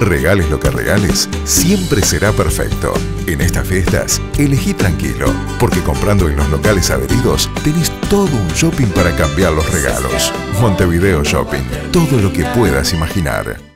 Regales lo que regales, siempre será perfecto. En estas fiestas, elegí tranquilo, porque comprando en los locales adheridos, tenés todo un shopping para cambiar los regalos. Montevideo Shopping, todo lo que puedas imaginar.